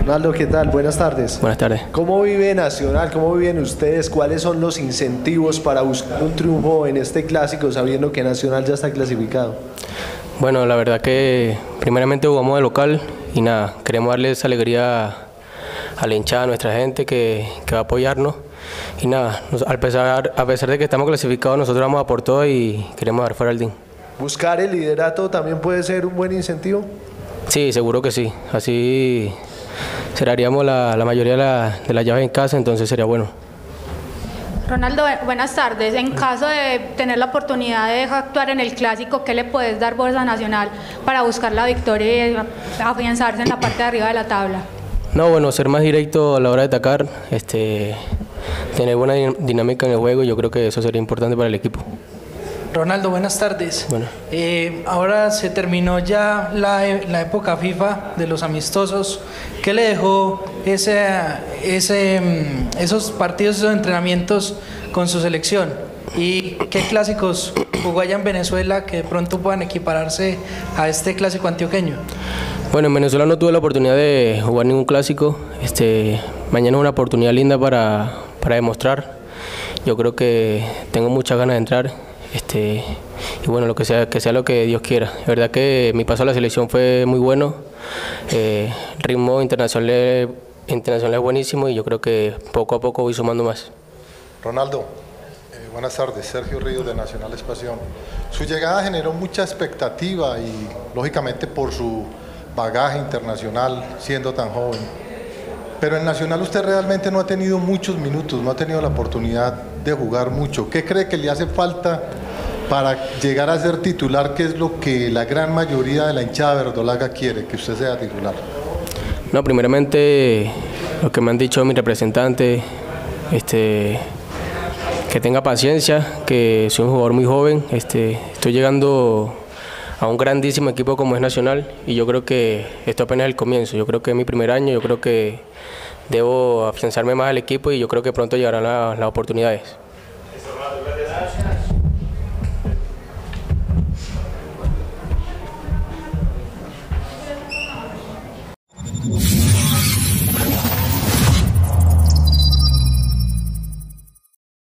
Ronaldo, ¿qué tal? Buenas tardes. Buenas tardes. ¿Cómo vive Nacional? ¿Cómo viven ustedes? ¿Cuáles son los incentivos para buscar un triunfo en este clásico, sabiendo que Nacional ya está clasificado? Bueno, la verdad que primeramente jugamos de local y nada, queremos darles alegría a la hinchada, a nuestra gente que va a apoyarnos. Y nada, a pesar de que estamos clasificados, nosotros vamos a por todo y queremos dar fuera al DIN. ¿Buscar el liderato también puede ser un buen incentivo? Sí, seguro que sí. Así cerraríamos la mayoría de las llaves en casa, entonces sería bueno. Ronaldo, buenas tardes. En caso de tener la oportunidad de actuar en el Clásico, ¿qué le puedes dar vos a Nacional para buscar la victoria y afianzarse en la parte de arriba de la tabla? No, bueno, ser más directo a la hora de atacar, tener buena dinámica en el juego, yo creo que eso sería importante para el equipo. Ronaldo, buenas tardes. Bueno. Ahora se terminó ya la época FIFA de los amistosos. ¿Qué le dejó esos partidos, esos entrenamientos con su selección? ¿Y qué clásicos jugó allá en Venezuela que de pronto puedan equipararse a este clásico antioqueño? Bueno, en Venezuela no tuve la oportunidad de jugar ningún clásico. Mañana es una oportunidad linda para demostrar. Yo creo que tengo muchas ganas de entrar. Y bueno, que sea lo que Dios quiera. La verdad que mi paso a la selección fue muy bueno, ritmo internacional es buenísimo y yo creo que poco a poco voy sumando más. Ronaldo, buenas tardes. Sergio Ríos de Nacional Pasión. Su llegada generó mucha expectativa y lógicamente por su bagaje internacional siendo tan joven, pero en Nacional usted realmente no ha tenido muchos minutos, no ha tenido la oportunidad de jugar mucho. ¿Qué cree que le hace falta para llegar a ser titular, que es lo que la gran mayoría de la hinchada verdolaga quiere, que usted sea titular? No, primeramente lo que me han dicho mis representantes, que tenga paciencia, que soy un jugador muy joven, estoy llegando a un grandísimo equipo como es Nacional y yo creo que esto apenas es el comienzo. Yo creo que es mi primer año, yo creo que debo afianzarme más al equipo y yo creo que pronto llegarán las oportunidades.